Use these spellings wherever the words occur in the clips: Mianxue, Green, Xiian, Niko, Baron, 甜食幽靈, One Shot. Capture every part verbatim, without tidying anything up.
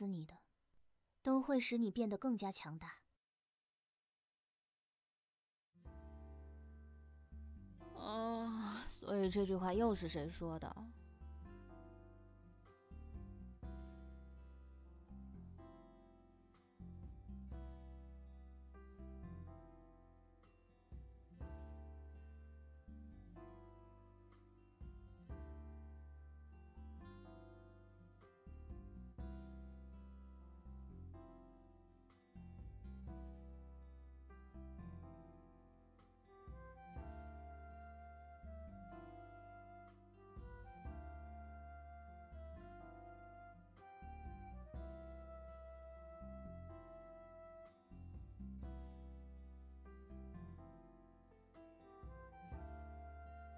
滋你的，都会使你变得更加强大。啊，所以这句话又是谁说的？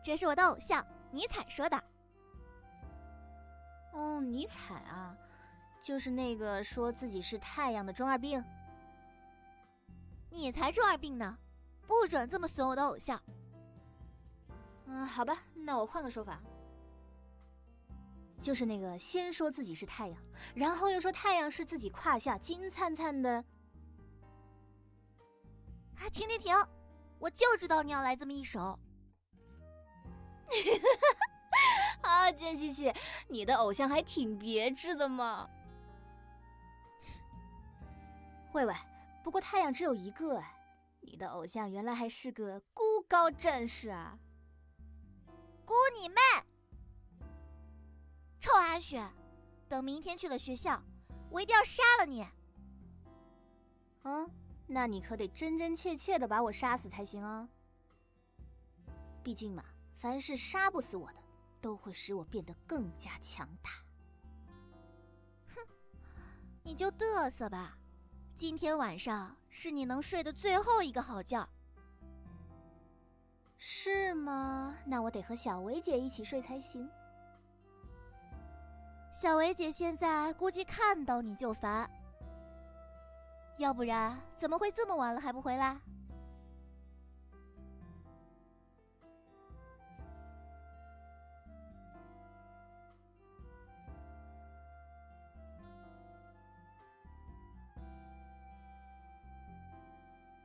这是我的偶像尼采说的。哦，尼采啊，就是那个说自己是太阳的中二病。你才中二病呢，不准这么损我的偶像。嗯，好吧，那我换个说法，就是那个先说自己是太阳，然后又说太阳是自己胯下金灿灿的。啊，停停停！我就知道你要来这么一手。 啊，贱兮兮，你的偶像还挺别致的嘛。喂喂，不过太阳只有一个哎，你的偶像原来还是个孤高战士啊！孤你妹！臭阿雪，等明天去了学校，我一定要杀了你！嗯，那你可得真真切切的把我杀死才行啊。毕竟嘛。 凡是杀不死我的，都会使我变得更加强大。哼，你就嘚瑟吧，今天晚上是你能睡的最后一个好觉。是吗？那我得和小维姐一起睡才行。小维姐现在估计看到你就烦，要不然怎么会这么晚了还不回来？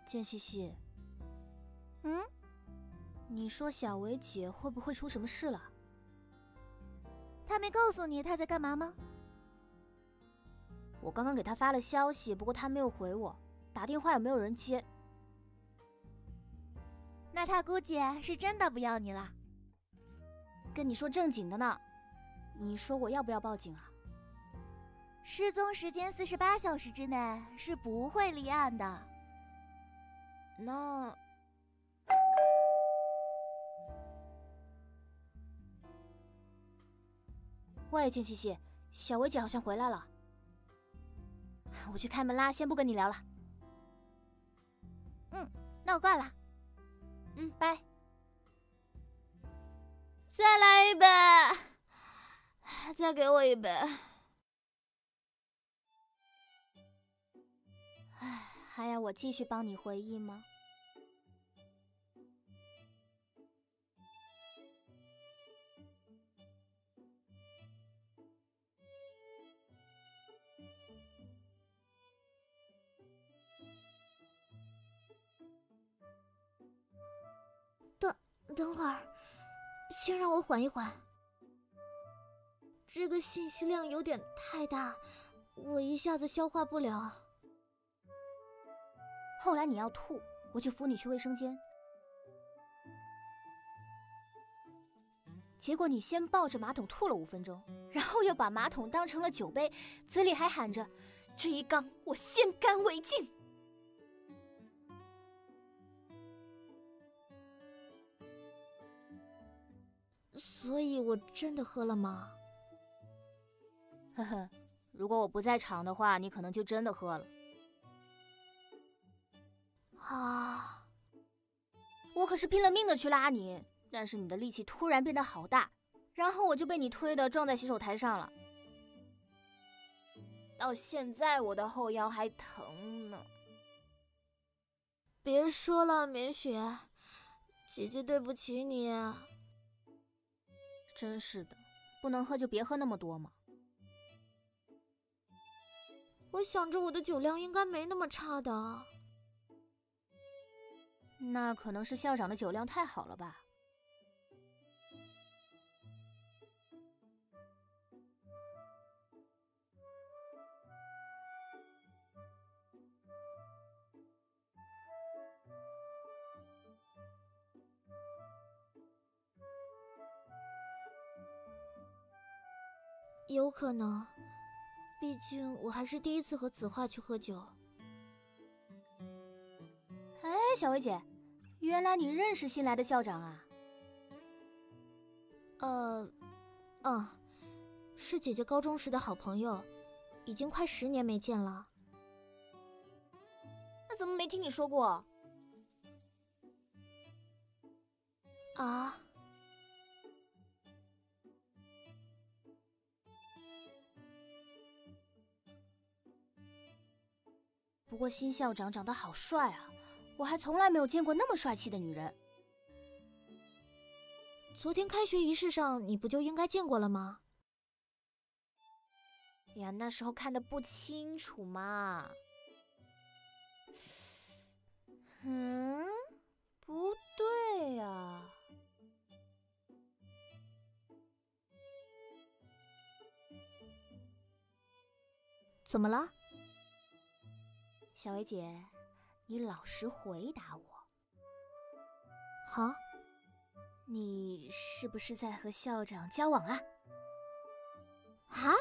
贱兮兮，嗯，你说小维姐会不会出什么事了？她没告诉你她在干嘛吗？我刚刚给她发了消息，不过她没有回我，打电话也没有人接。那她估计是真的不要你了。跟你说正经的呢，你说我要不要报警啊？失踪时间四十八小时之内是不会立案的。 那喂，贱兮兮，小薇姐好像回来了，我去开门啦，先不跟你聊了。嗯，那我挂了。嗯，拜。再来一杯，再给我一杯。唉。 还要我继续帮你回忆吗？等等会儿，先让我缓一缓。这个信息量有点太大，我一下子消化不了。 后来你要吐，我就扶你去卫生间。结果你先抱着马桶吐了五分钟，然后又把马桶当成了酒杯，嘴里还喊着：“这一缸我先干为敬。”所以我真的喝了吗？呵呵，如果我不在场的话，你可能就真的喝了。 啊！我可是拼了命的去拉你，但是你的力气突然变得好大，然后我就被你推的撞在洗手台上了。到现在我的后腰还疼呢。别说了，明雪，姐姐对不起你。真是的，不能喝就别喝那么多嘛。我想着我的酒量应该没那么差的。那可能是校长的酒量太好了吧？有可能。 毕竟我还是第一次和子画去喝酒。哎，小薇姐，原来你认识新来的校长啊？呃，嗯，是姐姐高中时的好朋友，已经快十年没见了。那怎么没听你说过？啊？ 不过新校长长得好帅啊，我还从来没有见过那么帅气的女人。昨天开学仪式上，你不就应该见过了吗？哎呀，那时候看得不清楚嘛。嗯，不对呀。 怎么了？ 小薇姐，你老实回答我。好，你是不是在和校长交往啊？啊？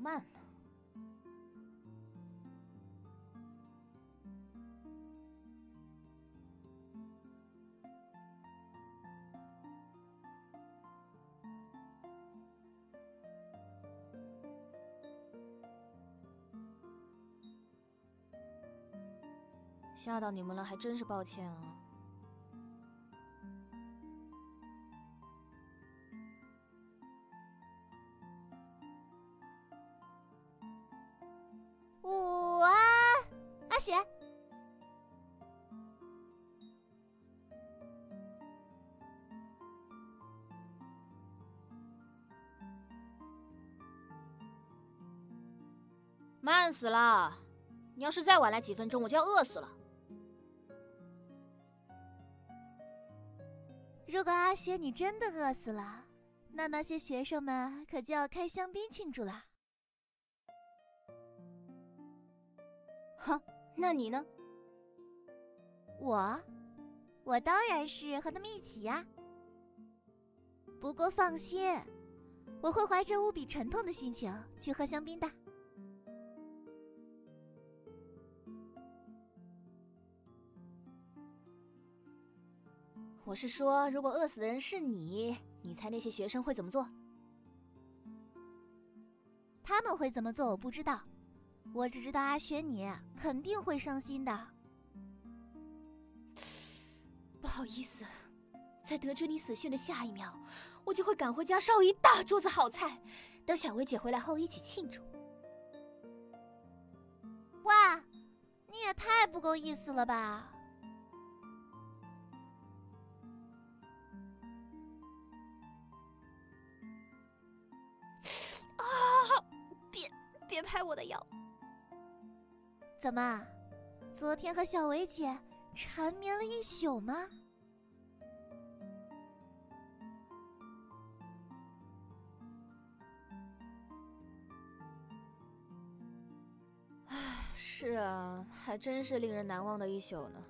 慢呢？吓到你们了，还真是抱歉啊。 慢死了！你要是再晚来几分钟，我就要饿死了。如果阿雪你真的饿死了，那那些学生们可就要开香槟庆祝了。哼，那你呢？我，我当然是和他们一起呀。不过放心，我会怀着无比沉痛的心情去喝香槟的。 我是说，如果饿死的人是你，你猜那些学生会怎么做？他们会怎么做我不知道，我只知道阿轩你肯定会伤心的。不好意思，在得知你死讯的下一秒，我就会赶回家烧一大桌子好菜，等小薇姐回来后一起庆祝。哇，你也太不够意思了吧！ 别拍我的腰！怎么，昨天和小薇姐缠绵了一宿吗？唉，是啊，还真是令人难忘的一宿呢。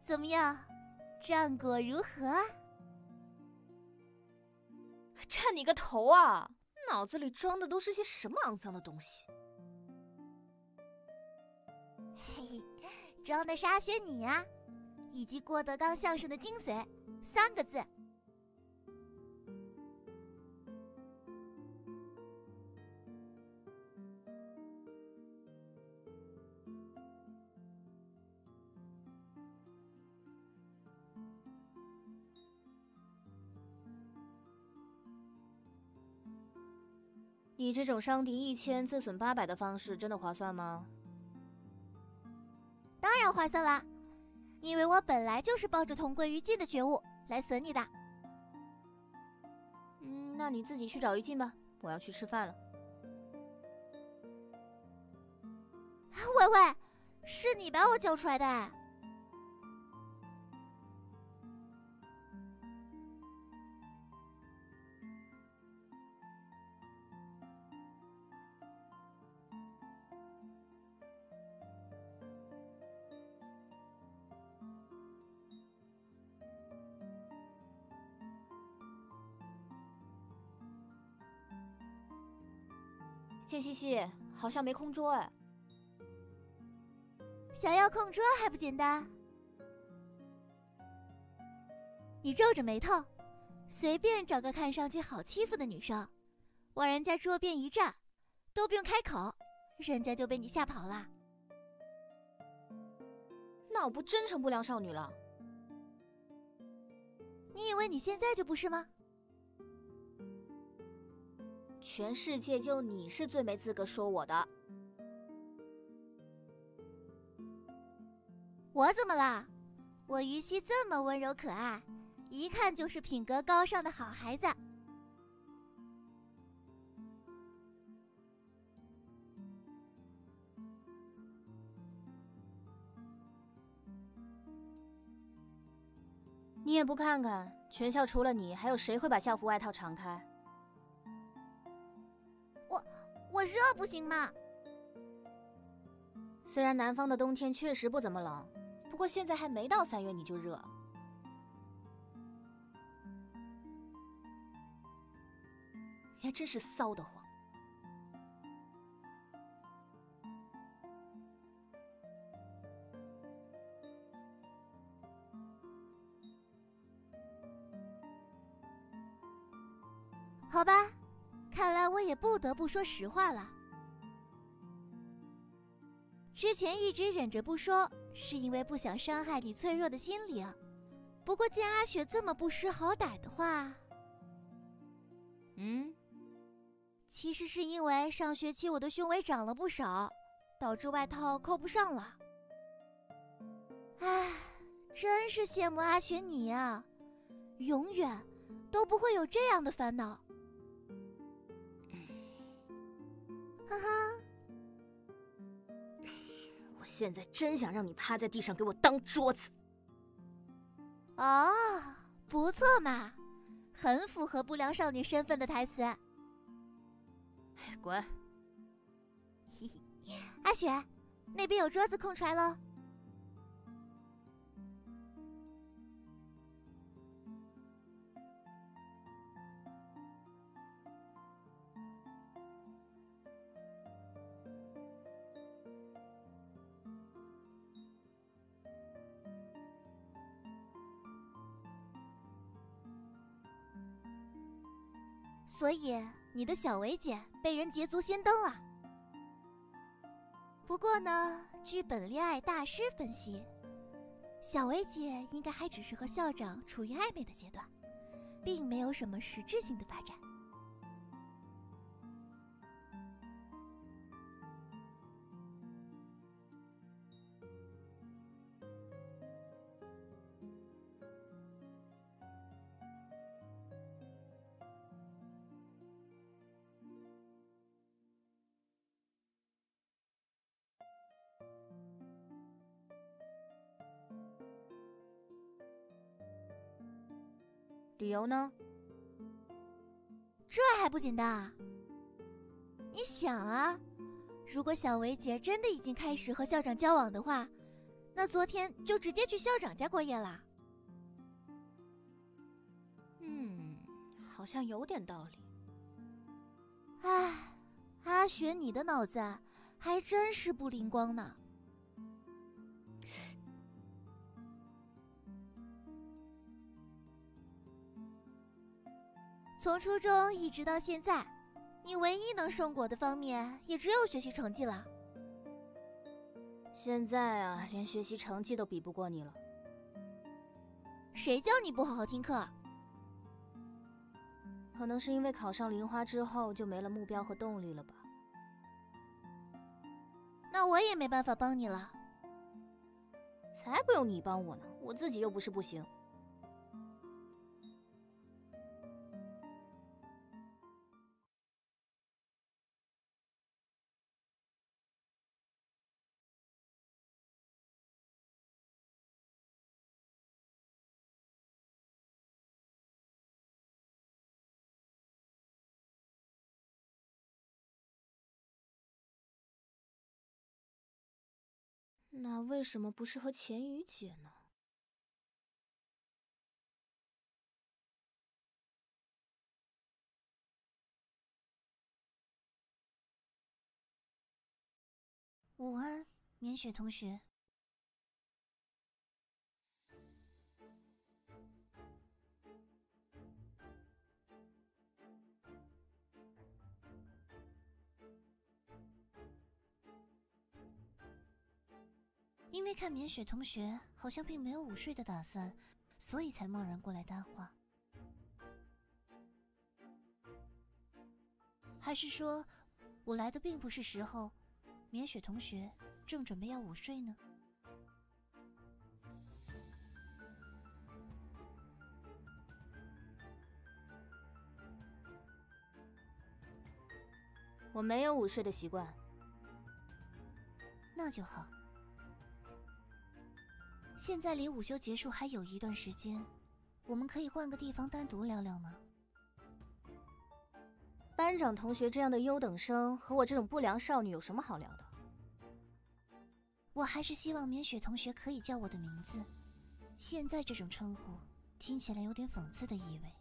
怎么样，战果如何？战你个头啊！ 脑子里装的都是些什么肮脏的东西？嘿，装的是阿轩你呀、啊，以及郭德纲相声的精髓，三个字。你这种伤敌一千自损八百的方式，真的划算吗？当然划算啦，因为我本来就是抱着同归于尽的觉悟来损你的。嗯，那你自己去找于禁吧，我要去吃饭了。喂喂，是你把我救出来的哎！ 贱兮兮，好像没空桌哎。想要空桌还不简单？你皱着眉头，随便找个看上去好欺负的女生，往人家桌边一站，都不用开口，人家就被你吓跑了。那我不真成不良少女了？你以为你现在就不是吗？ 全世界就你是最没资格说我的。我怎么了？我于西这么温柔可爱，一看就是品格高尚的好孩子。你也不看看，全校除了你，还有谁会把校服外套敞开？ 我热不行吗？虽然南方的冬天确实不怎么冷，不过现在还没到三月你就热。你还真是骚得慌。好吧。 看来我也不得不说实话了。之前一直忍着不说，是因为不想伤害你脆弱的心灵。不过见阿雪这么不识好歹的话，嗯，其实是因为上学期我的胸围长了不少，导致外套扣不上了。唉，真是羡慕阿雪你啊，永远都不会有这样的烦恼。 哈哈，我现在真想让你趴在地上给我当桌子。哦，不错嘛，很符合不良少女身份的台词。滚！阿雪，那边有桌子空出来喽。所以你的小维姐被人捷足先登了。不过呢，据本恋爱大师分析，小维姐应该还只是和校长处于暧昧的阶段，并没有什么实质性的发展。理由呢？这还不简单啊！你想啊，如果小维姐真的已经开始和校长交往的话，那昨天就直接去校长家过夜了。嗯，好像有点道理。唉，阿雪，你的脑子还真是不灵光呢。 从初中一直到现在，你唯一能胜过的方面也只有学习成绩了。现在啊，连学习成绩都比不过你了。谁叫你不好好听课？可能是因为考上零花之后就没了目标和动力了吧。那我也没办法帮你了。才不用你帮我呢，我自己又不是不行。 那为什么不是和钱雨姐呢？午安，绵雪同学。因为看绵雪同学好像并没有午睡的打算，所以才贸然过来搭话。还是说，我来的并不是时候？绵雪同学正准备要午睡呢。我没有午睡的习惯。那就好。 现在离午休结束还有一段时间，我们可以换个地方单独聊聊吗？班长同学这样的优等生和我这种不良少女有什么好聊的？我还是希望绵雪同学可以叫我的名字。现在这种称呼听起来有点讽刺的意味。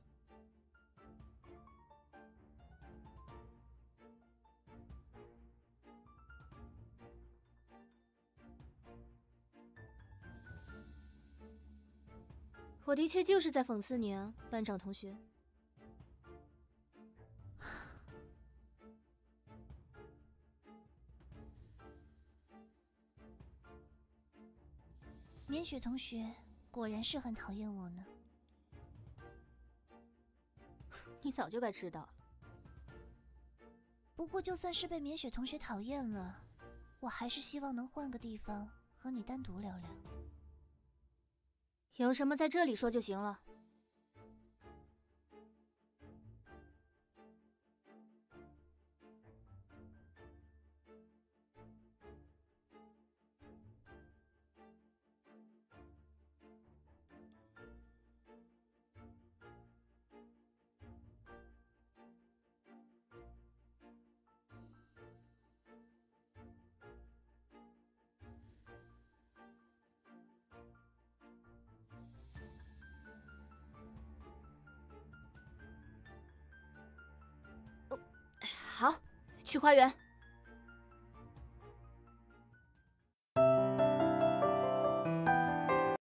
我的确就是在讽刺你啊，班长同学。绵雪同学果然是很讨厌我呢。你早就该知道了。不过，就算是被绵雪同学讨厌了，我还是希望能换个地方和你单独聊聊。 有什么在这里说就行了。好，去花园。